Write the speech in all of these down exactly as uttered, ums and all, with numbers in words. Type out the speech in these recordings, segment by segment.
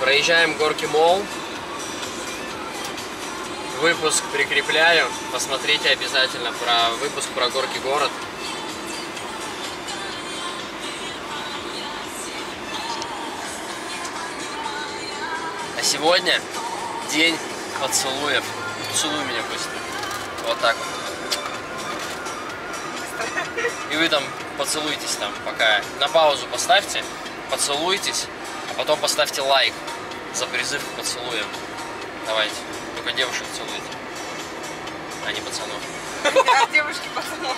Проезжаем Горки Мол. Выпуск прикрепляю. Посмотрите обязательно про выпуск про Горки Город. А сегодня день поцелуев. Поцелуй меня пусть. Вот так вот. И вы там поцелуйтесь там, пока на паузу поставьте, поцелуйтесь, а потом поставьте лайк за призыв к поцелуям. Давайте. Только девушек целуйте, а не пацанов. А девушки пацанов.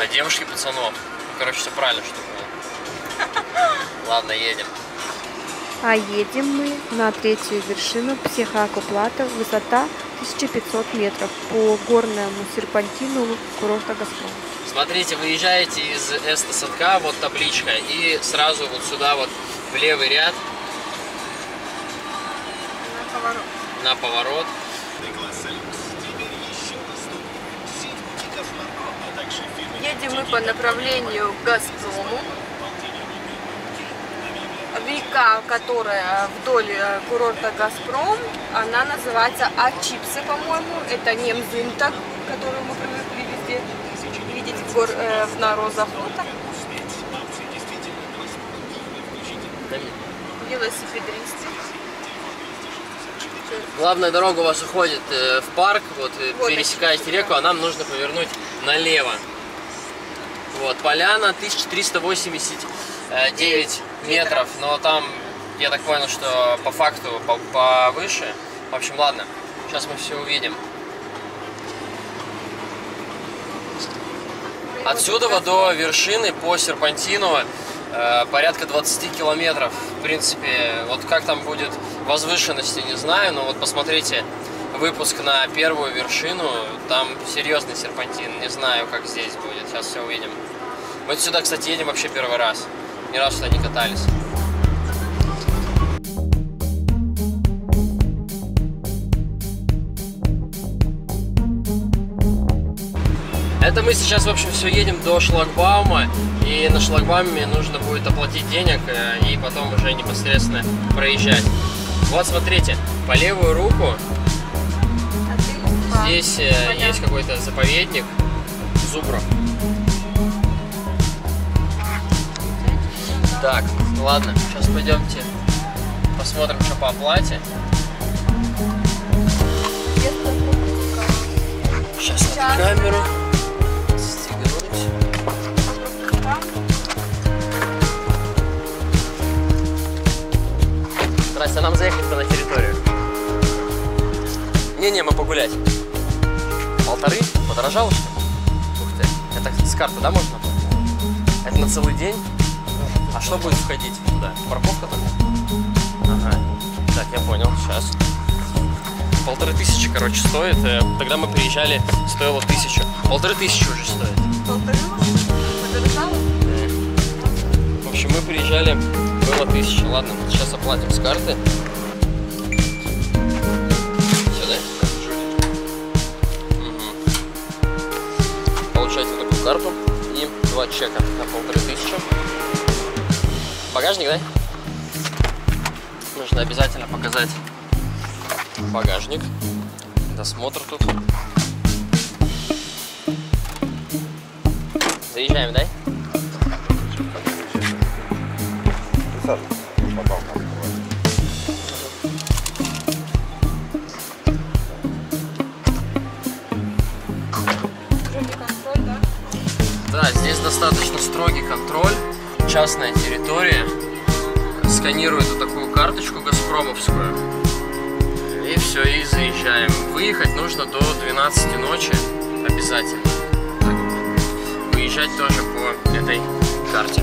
А девушки пацанов. Ну, короче, все правильно, что было. Ладно, едем. А едем мы на третью вершину Псехако плато, высота тысяча пятьсот метров по горному серпантину курорта Газпром. Смотрите, выезжаете из Эстосадка, вот табличка, и сразу вот сюда вот в левый ряд. На поворот. На поворот. Едем мы по направлению к Газпрому. Река, которая вдоль курорта Газпром, она называется Ачипсе, по-моему. Это немзинта, которую мы привыкли везде видеть в, гор, э, в Нарозахота. Велосипедисты. Главная дорога у вас уходит в парк, вот, вот пересекаете реку, а нам нужно повернуть налево. Вот, поляна тысяча триста восемьдесят девять метров, но там, я так понял, что по факту повыше. В общем, ладно, сейчас мы все увидим. Отсюда до вершины по серпантину э, порядка двадцати километров. В принципе, вот как там будет возвышенности, не знаю, но вот посмотрите выпуск на первую вершину, там серьезный серпантин, не знаю, как здесь будет, сейчас все увидим. Мы сюда, кстати, едем вообще первый раз. Ни разу сюда не катались. Это мы сейчас, в общем, все едем до шлагбаума, и на шлагбауме нужно будет оплатить денег и потом уже непосредственно проезжать. Вот, смотрите, по левую руку здесь есть какой-то заповедник Зубра. Так, ладно, сейчас пойдемте посмотрим, что по оплате. Сейчас, сейчас. Камеру стегнуть. Здрасте, а нам заехать-то на территорию? Не-не, мы погулять. Полторы? Подорожало, что ли? Ух ты, это с карты, да, можно? Это на целый день? А что будет входить туда? Парковка такая? Ага. Так, я понял, сейчас. Полторы тысячи, короче, стоит. Тогда мы приезжали, стоило тысячу. Полторы тысячи уже стоит. Полторы? Подорожало? Да. В общем, мы приезжали, было тысяча. Ладно, сейчас оплатим с карты. Все, да? Угу. Получайте такую карту и два чека на полторы тысячи. Багажник, да? Нужно обязательно показать багажник. Досмотр тут. Заезжаем, да? Да, здесь достаточно строгий контроль. Частная территория. Сканируют вот такую карточку газпромовскую. И все, и заезжаем. Выехать нужно до двенадцати ночи обязательно. Выезжать тоже по этой карте.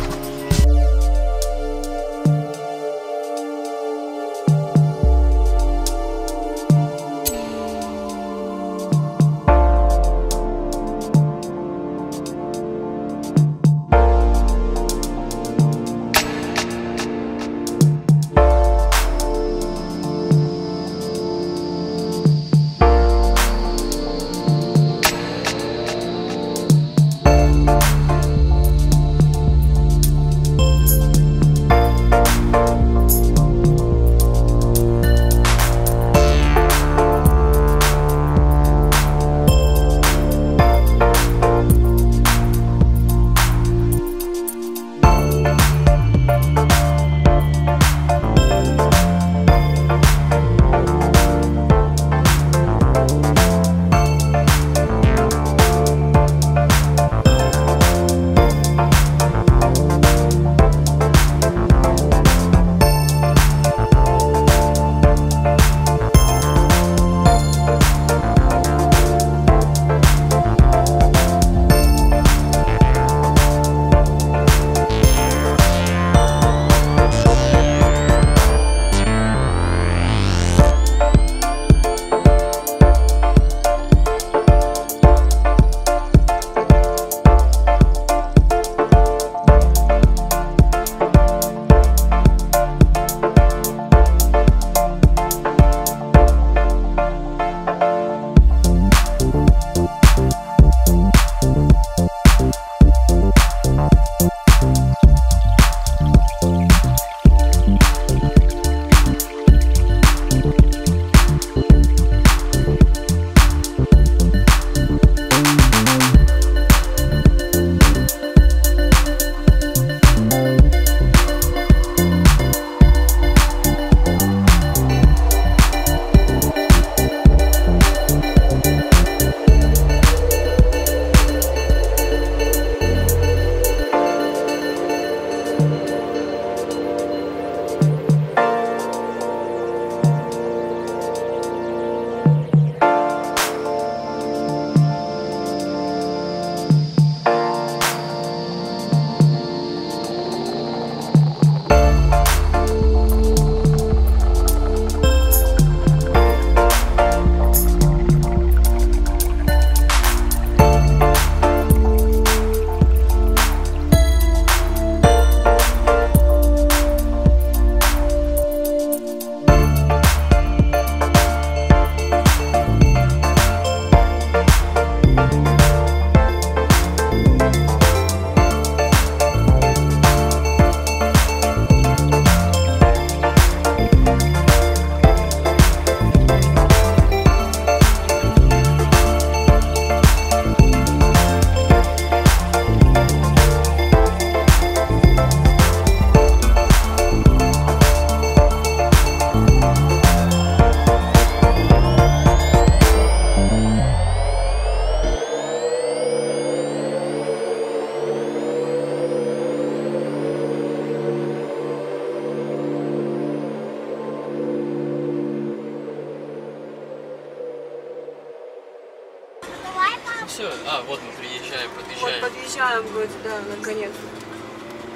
Ну все, а, вот мы приезжаем, подъезжаем. Вот подъезжаем, вроде, да, наконец.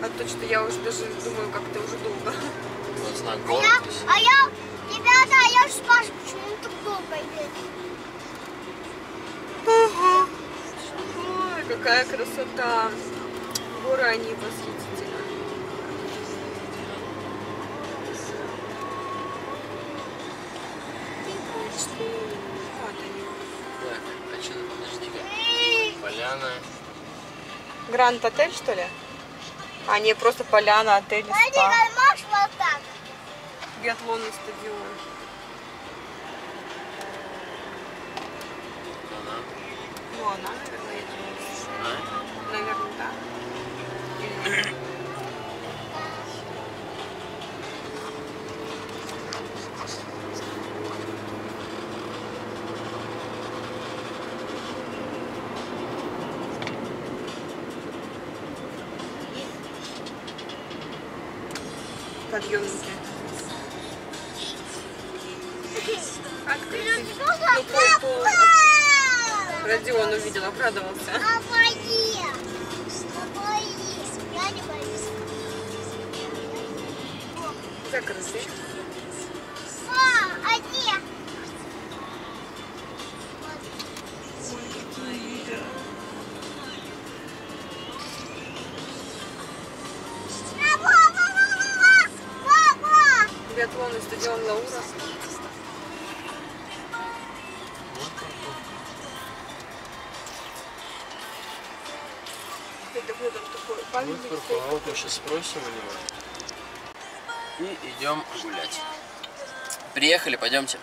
А то что я уже даже думаю, как-то уже долго. Вот знак города. А я, ребята, а я же спрашиваю, почему так долго идет? Ага. Ой, какая красота. Горы, они восхитительны. Вот они. Так, а что, подожди-ка. Поляна. Гранд-отель, что ли? А не просто поляна, отель, спа. Можешь вот так? Биатлонный стадион. Она? Ну, она, наверное, я думаю. А? Наверное, да. Или... Подъемники. Открытый. Ну, твой повод. Родион увидел, обрадовался. А бои. А бои. Я не боюсь. Закрытый. А, где? Биатлонный стадион Лаура. Это вот он такой памятник. Вот парковалку сейчас спросим у него. И идем гулять. Приехали, пойдемте.